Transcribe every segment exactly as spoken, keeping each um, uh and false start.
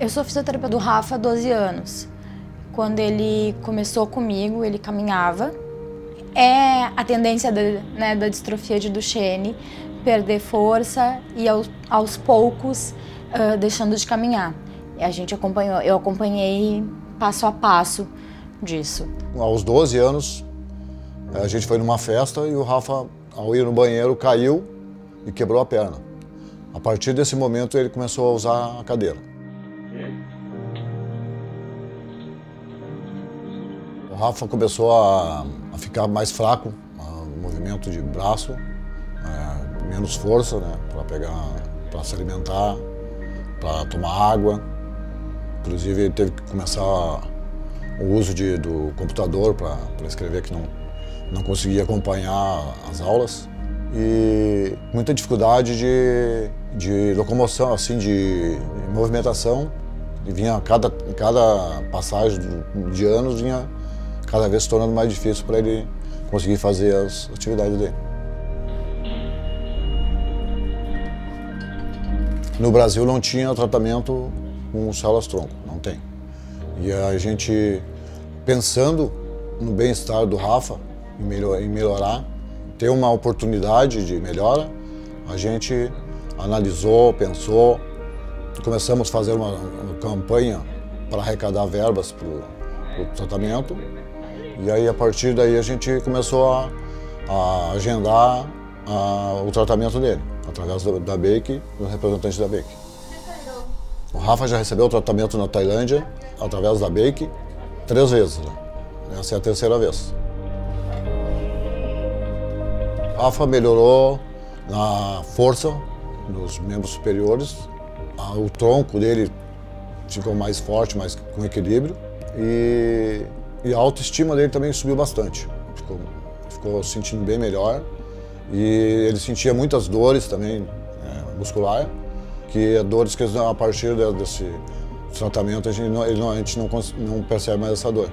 Eu sou fisioterapeuta do Rafa há doze anos. Quando ele começou comigo, ele caminhava. É a tendência da, né, da distrofia de Duchenne, perder força e aos, aos poucos uh, deixando de caminhar. E a gente acompanhou, eu acompanhei passo a passo disso. Aos doze anos, a gente foi numa festa e o Rafa, ao ir no banheiro, caiu e quebrou a perna. A partir desse momento, ele começou a usar a cadeira. O Rafa começou a ficar mais fraco, movimento de braço, é, menos força, né, para pegar, para se alimentar, para tomar água. Inclusive ele teve que começar o uso de, do computador para escrever, que não não conseguia acompanhar as aulas, e muita dificuldade de, de locomoção, assim, de, de movimentação. E vinha cada cada passagem de anos vinha cada vez se tornando mais difícil para ele conseguir fazer as atividades dele. No Brasil não tinha tratamento com células-tronco, não tem. E a gente, pensando no bem-estar do Rafa, em melhor, em melhorar, ter uma oportunidade de melhora, a gente analisou, pensou, começamos a fazer uma, uma campanha para arrecadar verbas para o tratamento. E aí, a partir daí, a gente começou a, a agendar a, o tratamento dele, através da, da Beike, do representante da Beike. O Rafa já recebeu o tratamento na Tailândia, através da Beike, três vezes. Né? Essa é a terceira vez. O Rafa melhorou na força dos membros superiores, o tronco dele ficou mais forte, mais com equilíbrio. E... E a autoestima dele também subiu bastante, ficou, ficou sentindo bem melhor. E ele sentia muitas dores também, é, muscular, que é dores que a partir desse tratamento a gente não, ele não, a gente não, não percebe mais essa dor.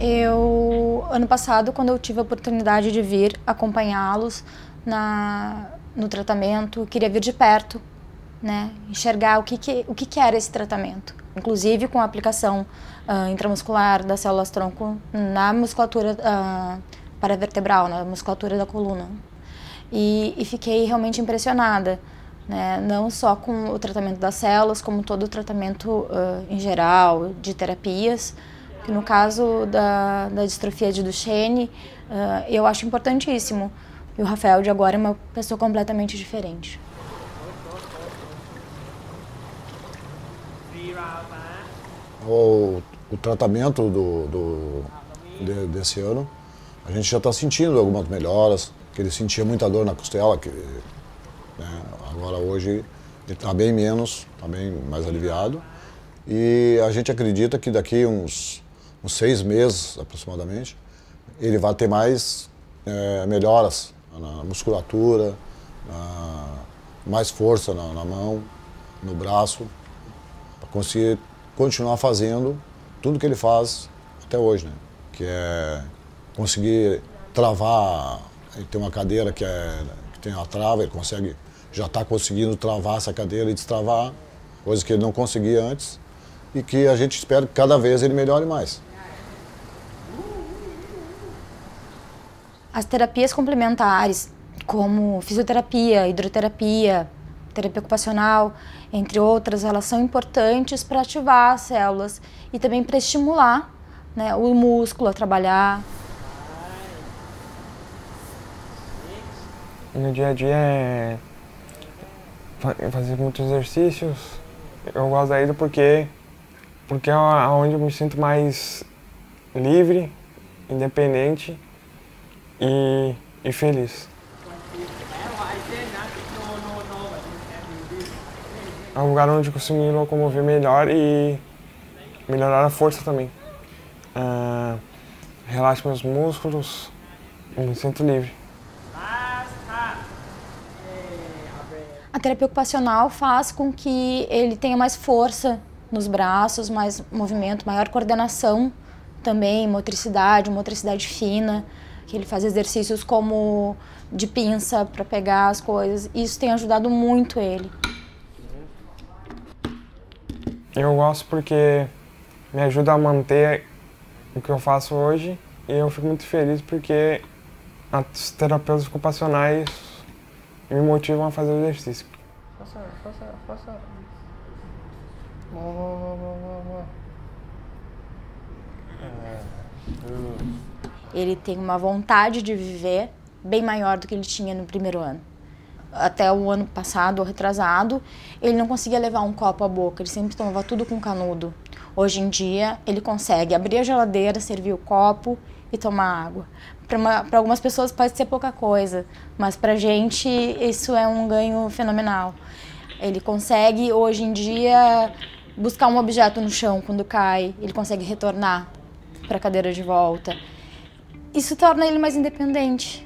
Eu, ano passado, quando eu tive a oportunidade de vir acompanhá-los na, no tratamento, queria vir de perto, né, enxergar o que, que, o que, que era esse tratamento. Inclusive com a aplicação uh, intramuscular das células-tronco na musculatura uh, paravertebral, na musculatura da coluna. E, e fiquei realmente impressionada, né? Não só com o tratamento das células, como todo o tratamento uh, em geral, de terapias. Que no caso da, da distrofia de Duchenne, uh, eu acho importantíssimo. E o Rafael de agora é uma pessoa completamente diferente. O, o tratamento do, do, de, desse ano, a gente já está sentindo algumas melhoras, que ele sentia muita dor na costela, que, né, agora hoje ele está bem menos, está bem mais aliviado. E a gente acredita que daqui uns, uns seis meses, aproximadamente, ele vai ter mais é, melhoras na musculatura, na, mais força na, na mão, no braço, para conseguir continuar fazendo tudo que ele faz até hoje, né? Que é conseguir travar, ele tem uma cadeira que, é, que tem a trava, ele consegue, já está conseguindo travar essa cadeira e destravar, coisa que ele não conseguia antes, e que a gente espera que cada vez ele melhore mais. As terapias complementares, como fisioterapia, hidroterapia, terapia ocupacional, entre outras, elas são importantes para ativar as células e também para estimular, né, o músculo a trabalhar. No dia a dia é fazer muitos exercícios. Eu gosto da ida porque, porque é onde eu me sinto mais livre, independente e, e feliz. É um lugar onde eu consigo me locomover melhor e melhorar a força também. Ah, relaxo meus músculos e me sinto livre. A terapia ocupacional faz com que ele tenha mais força nos braços, mais movimento, maior coordenação também, motricidade, motricidade fina. Que ele faz exercícios como de pinça para pegar as coisas. Isso tem ajudado muito ele. Eu gosto porque me ajuda a manter o que eu faço hoje e eu fico muito feliz porque os terapeutas ocupacionais me motivam a fazer o exercício. Faça, faça, faça. Boa, boa, boa, boa, boa. Ele tem uma vontade de viver bem maior do que ele tinha no primeiro ano. Até o ano passado, ou retrasado, ele não conseguia levar um copo à boca, ele sempre tomava tudo com canudo. Hoje em dia, ele consegue abrir a geladeira, servir o copo e tomar água. Para algumas pessoas pode ser pouca coisa, mas para a gente isso é um ganho fenomenal. Ele consegue, hoje em dia, buscar um objeto no chão quando cai, ele consegue retornar para a cadeira de volta. Isso torna ele mais independente.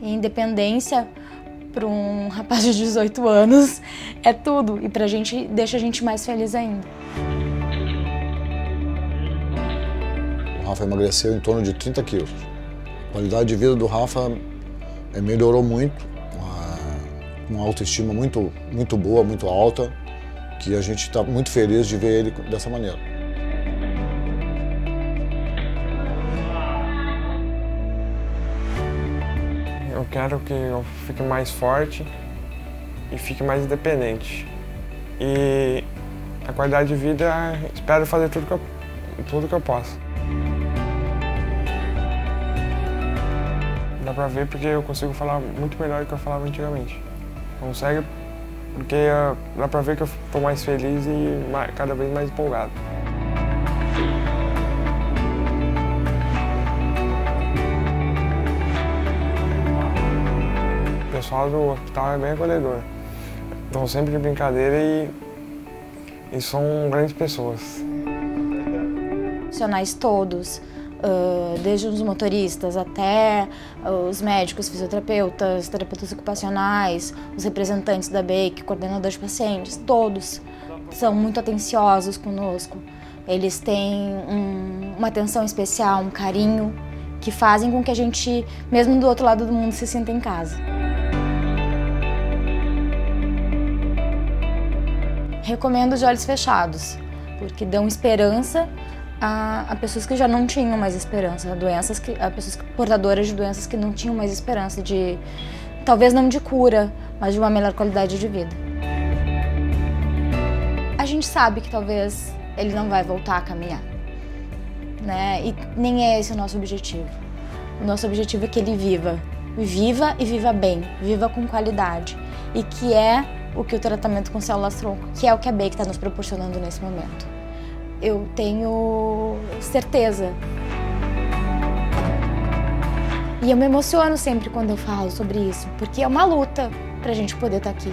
E independência, para um rapaz de dezoito anos, é tudo. E pra gente, deixa a gente mais feliz ainda. O Rafa emagreceu em torno de trinta quilos. A qualidade de vida do Rafa melhorou muito, uma, uma autoestima muito, muito boa, muito alta, que a gente está muito feliz de ver ele dessa maneira. Eu quero que eu fique mais forte e fique mais independente. E a qualidade de vida, espero fazer tudo que eu, tudo que eu posso. Dá pra ver porque eu consigo falar muito melhor do que eu falava antigamente. Consegue porque dá pra ver que eu tô mais feliz e cada vez mais empolgado. O pessoal do hospital é bem acolhedor. Estão sempre de brincadeira e, e são grandes pessoas. Profissionais todos, desde os motoristas até os médicos, fisioterapeutas, terapeutas ocupacionais, os representantes da Beike, coordenadores de pacientes, todos são muito atenciosos conosco. Eles têm um, uma atenção especial, um carinho, que fazem com que a gente, mesmo do outro lado do mundo, se sinta em casa. Recomendo de olhos fechados, porque dão esperança a, a pessoas que já não tinham mais esperança, a, doenças que, a pessoas portadoras de doenças que não tinham mais esperança de, talvez não de cura, mas de uma melhor qualidade de vida. A gente sabe que talvez ele não vai voltar a caminhar, né? E nem é esse o nosso objetivo. O nosso objetivo é que ele viva, viva e viva bem, viva com qualidade, e que é o que o tratamento com células-tronco, que é o que a Beike está nos proporcionando nesse momento. Eu tenho certeza. E eu me emociono sempre quando eu falo sobre isso, porque é uma luta para a gente poder estar aqui,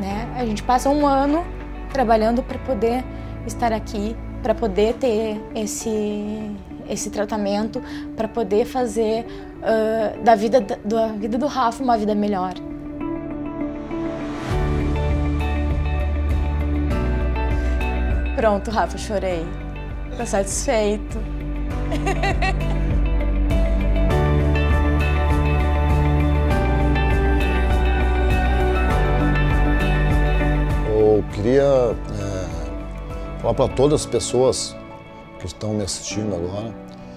né? A gente passa um ano trabalhando para poder estar aqui, para poder ter esse, esse tratamento, para poder fazer uh, da, vida, da vida do Rafa uma vida melhor. Pronto, Rafa, chorei. Tá satisfeito. Eu queria é, falar para todas as pessoas que estão me assistindo agora,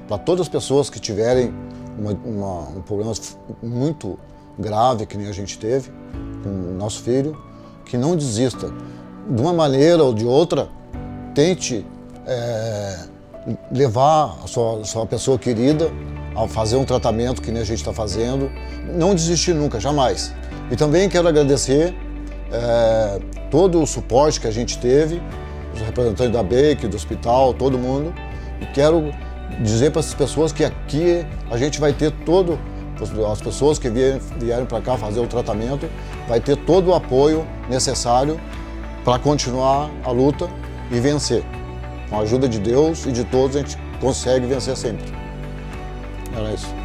para todas as pessoas que tiverem uma, uma, um problema muito grave, que nem a gente teve, com o nosso filho, que não desista. De uma maneira ou de outra, tente é, levar a sua, sua pessoa querida a fazer um tratamento que nem a gente está fazendo. Não desistir nunca, jamais. E também quero agradecer é, todo o suporte que a gente teve, os representantes da Beike, do hospital, todo mundo. E quero dizer para essas pessoas que aqui a gente vai ter todo, as pessoas que vierem, vieram para cá fazer o tratamento, vai ter todo o apoio necessário para continuar a luta e vencer. Com a ajuda de Deus e de todos, a gente consegue vencer sempre. Era isso.